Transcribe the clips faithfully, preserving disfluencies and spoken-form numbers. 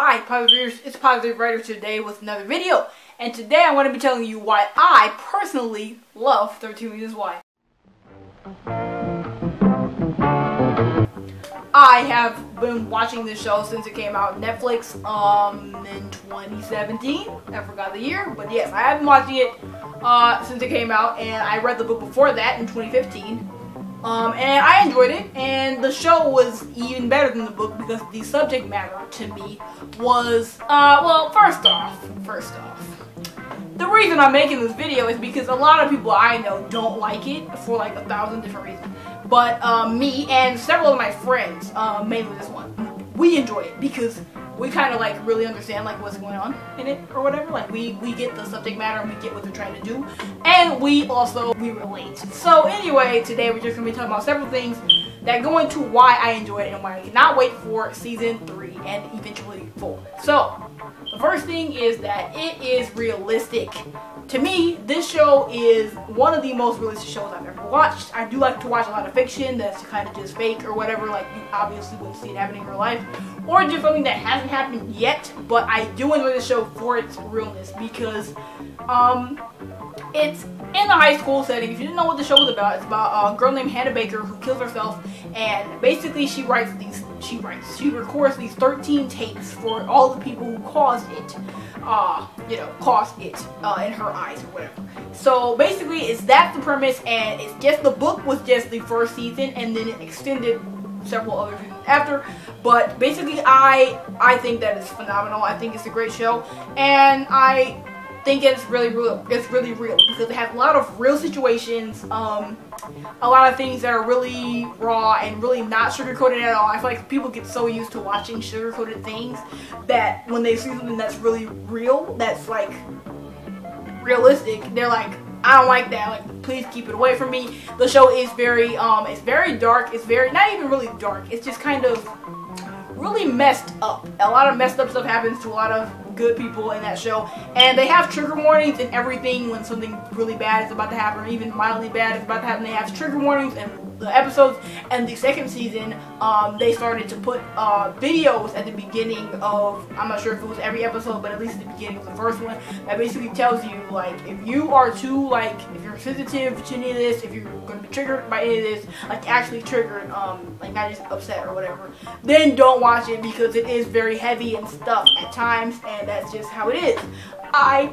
Hi, Positive, it's Positive Writer today with another video, and today I want to be telling you why I personally love thirteen Reasons Why. I have been watching this show since it came out on Netflix um, in twenty seventeen. I forgot the year, but yes, I have been watching it uh, since it came out, and I read the book before that in twenty fifteen. Um, and I enjoyed it, and the show was even better than the book because the subject matter to me was, uh, well, first off, first off, the reason I'm making this video is because a lot of people I know don't like it for like a thousand different reasons, but, uh, me and several of my friends, uh, mainly this one, we enjoy it because we kind of like really understand like what's going on in it or whatever. Like we, we get the subject matter and we get what they're trying to do. And we also, we relate. So anyway, today we're just going to be talking about several things that go into why I enjoy it and why I cannot wait for season three and eventually four. So the first thing is that it is realistic. To me, this show is one of the most realistic shows I've ever watched. I do like to watch a lot of fiction that's kind of just fake or whatever. Like you obviously wouldn't see it happening in real life. Or just something that hasn't happened yet, but I do enjoy the show for its realness because um, it's in the high school setting. If you didn't know what the show was about, it's about a girl named Hannah Baker who kills herself, and basically she writes these, she writes, she records these thirteen tapes for all the people who caused it, uh, you know, caused it uh, in her eyes or whatever. So basically, it's that's the premise, and it's just the book was just the first season, and then it extended several other seasons after. But basically, I I think that it's phenomenal. I think it's a great show, and I think it's really real. It's really real because it has a lot of real situations, um, a lot of things that are really raw and really not sugarcoated at all. I feel like people get so used to watching sugarcoated things that when they see something that's really real, that's like realistic, they're like, I don't like that. Like, please keep it away from me. The show is very, um, it's very dark. It's very not even really dark. It's just kind of really messed up. A lot of messed up stuff happens to a lot of good people in that show, and they have trigger warnings and everything. When something really bad is about to happen, or even mildly bad is about to happen, they have trigger warnings and the episodes. And the second season, um, they started to put uh, videos at the beginning of, I'm not sure if it was every episode, but at least at the beginning of the first one, that basically tells you like if you are too like if you're sensitive to any of this, if you're going to be triggered by any of this, like actually triggered, um, like not just upset or whatever, then don't watch it because it is very heavy and stuff at times, and that's just how it is. I,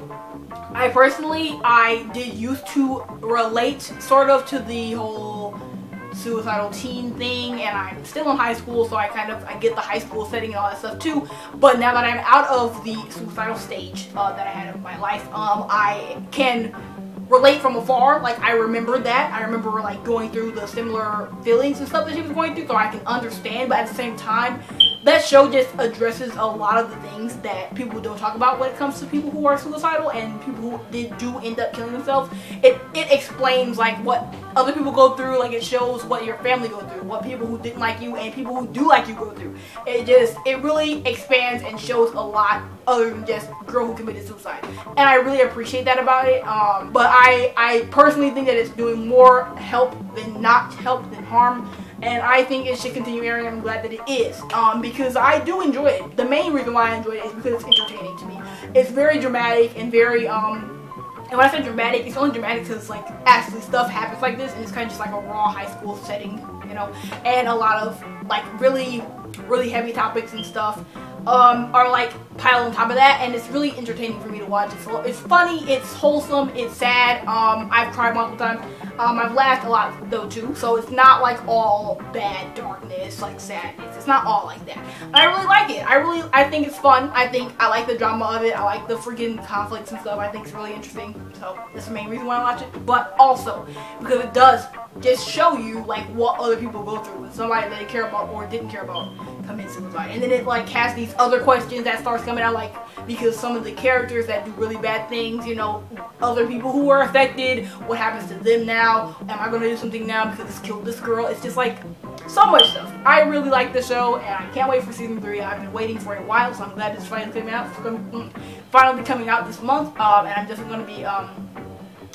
I personally, I did used to relate sort of to the whole suicidal teen thing, and I'm still in high school, so I kind of, I get the high school setting and all that stuff too, but now that I'm out of the suicidal stage uh, that I had in my life, um, I can relate from afar. Like I remember that. I remember like going through the similar feelings and stuff that she was going through, so I can understand, but at the same time, that show just addresses a lot of the things that people don't talk about when it comes to people who are suicidal and people who did do end up killing themselves. It it explains like what other people go through, like it shows what your family go through, what people who didn't like you and people who do like you go through. It just, it really expands and shows a lot other than just girl who committed suicide. And I really appreciate that about it. Um, but I, I personally think that it's doing more help than not help than harm. And I think it should continue airing. I'm glad that it is, um, because I do enjoy it. The main reason why I enjoy it is because it's entertaining to me. It's very dramatic and very, um, and when I say dramatic, it's only dramatic because like actually stuff happens like this, and it's kind of just like a raw high school setting, you know. And a lot of like really, really heavy topics and stuff um, are like piled on top of that, and it's really entertaining for me to watch. It's, it's funny, it's wholesome, it's sad. Um, I've cried multiple times. Um, I've laughed a lot though too, so it's not like all bad darkness, like sadness. It's not all like that. But I really like it. I really, I think it's fun. I think I like the drama of it. I like the freaking conflicts and stuff. I think it's really interesting. So that's the main reason why I watch it. But also because it does just show you like what other people go through with somebody that they care about or didn't care about commit suicide. And then it like has these other questions that starts coming out, like because some of the characters that do really bad things, you know, other people who were affected, what happens to them now? Am I gonna do something now because it's killed this girl? It's just like so much stuff. I really like the show, and I can't wait for season three. I've been waiting for a while, so I'm glad it's finally coming out. It's gonna be, finally coming out this month, um, and I'm definitely gonna be um,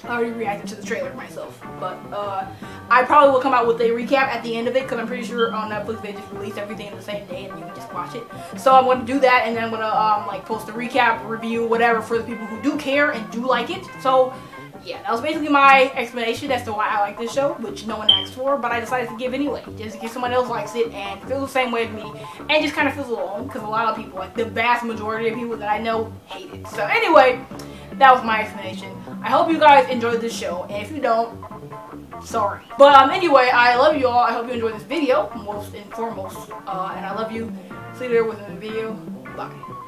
I already reacted to the trailer myself, but uh, I probably will come out with a recap at the end of it because I'm pretty sure on Netflix they just release everything the same day and you can just watch it. So I'm going to do that, and then I'm going to um, like post a recap, review, whatever for the people who do care and do like it. So yeah, that was basically my explanation as to why I like this show, which no one asked for, but I decided to give anyway, just in case someone else likes it and feels the same way as me and just kind of feels alone because a lot of people, like the vast majority of people that I know, hate it. So anyway, that was my explanation. I hope you guys enjoyed this show, and if you don't, sorry. But um, anyway, I love you all. I hope you enjoyed this video, most and foremost, uh, and I love you. See you there with another video. Bye.